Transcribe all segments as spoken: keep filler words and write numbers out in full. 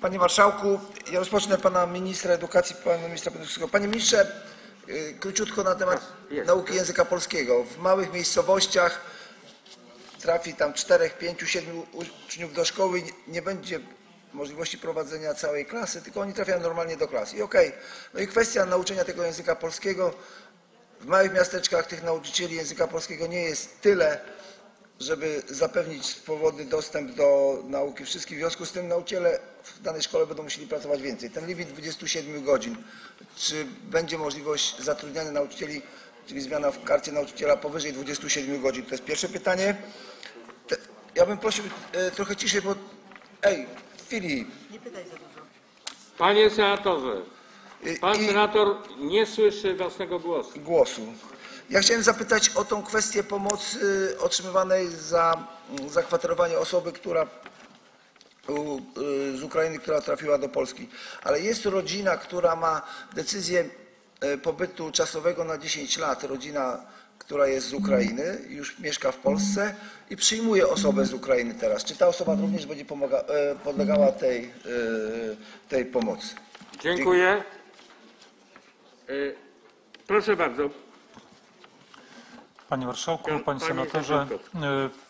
Panie marszałku, ja rozpocznę pana ministra edukacji, pana ministra Pędziuskiego. Panie ministrze, króciutko na temat nauki języka polskiego. W małych miejscowościach trafi tam czterech, pięciu, siedmiu uczniów do szkoły i nie będzie możliwości prowadzenia całej klasy, tylko oni trafiają normalnie do klas. I okej. Okay. No i kwestia nauczenia tego języka polskiego. W małych miasteczkach tych nauczycieli języka polskiego nie jest tyle, żeby zapewnić swobodny dostęp do nauki wszystkich. W związku z tym nauczyciele w danej szkole będą musieli pracować więcej. Ten limit dwudziestu siedmiu godzin. Czy będzie możliwość zatrudniania nauczycieli, czyli zmiana w karcie nauczyciela powyżej dwudziestu siedmiu godzin? To jest pierwsze pytanie. Te, ja bym prosił e, trochę ciszej, bo... Ej, chwili. Nie pytaj za dużo. Panie senatorze, pan I... senator nie słyszy własnego głosu. Głosu. Ja chciałem zapytać o tą kwestię pomocy otrzymywanej za zakwaterowanie osoby, która z Ukrainy, która trafiła do Polski. Ale jest rodzina, która ma decyzję pobytu czasowego na dziesięć lat. Rodzina, która jest z Ukrainy, już mieszka w Polsce i przyjmuje osobę z Ukrainy teraz. Czy ta osoba również będzie pomaga, podlegała tej, tej pomocy? Dziękuję. Dziękuję. Proszę bardzo. Panie marszałku, panie senatorze,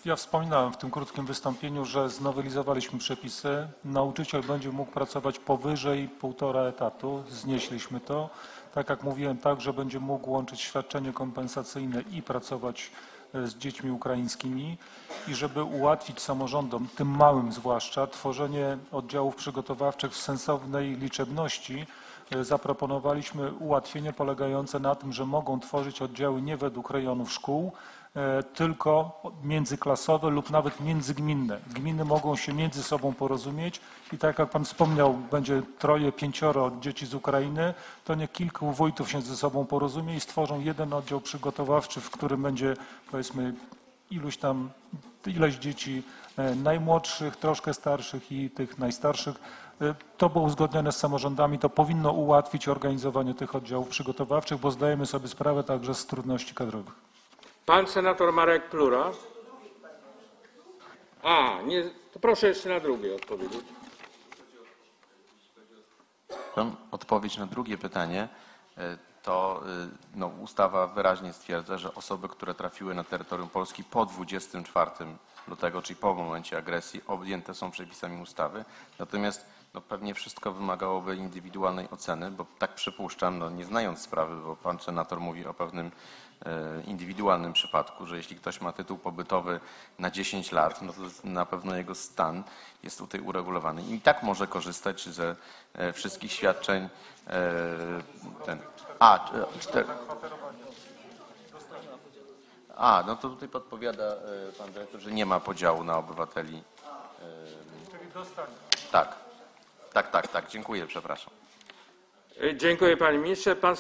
ja wspominałem w tym krótkim wystąpieniu, że znowelizowaliśmy przepisy. Nauczyciel będzie mógł pracować powyżej półtora etatu. Znieśliśmy to. Tak jak mówiłem, tak, że będzie mógł łączyć świadczenie kompensacyjne i pracować z dziećmi ukraińskimi i żeby ułatwić samorządom, tym małym zwłaszcza, tworzenie oddziałów przygotowawczych w sensownej liczebności, zaproponowaliśmy ułatwienie polegające na tym, że mogą tworzyć oddziały nie według rejonów szkół, tylko międzyklasowe lub nawet międzygminne. Gminy mogą się między sobą porozumieć i tak jak pan wspomniał, będzie troje, pięcioro dzieci z Ukrainy, to nie kilku wójtów się ze sobą porozumie i stworzą jeden oddział przygotowawczy, w którym będzie, powiedzmy, iluś tam, ileś dzieci najmłodszych, troszkę starszych i tych najstarszych. To było uzgodnione z samorządami, to powinno ułatwić organizowanie tych oddziałów przygotowawczych, bo zdajemy sobie sprawę także z trudności kadrowych. Pan senator Marek Plura. A, nie, to proszę jeszcze na drugie odpowiedzieć. Odpowiedź na drugie pytanie. To no, ustawa wyraźnie stwierdza, że osoby, które trafiły na terytorium Polski po dwudziestego czwartego lutego, czyli po momencie agresji, objęte są przepisami ustawy. Natomiast no, pewnie wszystko wymagałoby indywidualnej oceny, bo tak przypuszczam, no, nie znając sprawy, bo pan senator mówi o pewnym e, indywidualnym przypadku, że jeśli ktoś ma tytuł pobytowy na dziesięć lat, no, to na pewno jego stan jest tutaj uregulowany i tak może korzystać ze e, wszystkich świadczeń. E, ten, a, cztery. A, no to tutaj podpowiada pan dyrektor, że nie ma podziału na obywateli. Czyli dostanie. Tak, tak, tak, tak. Dziękuję, przepraszam. Dziękuję, panie ministrze. Pan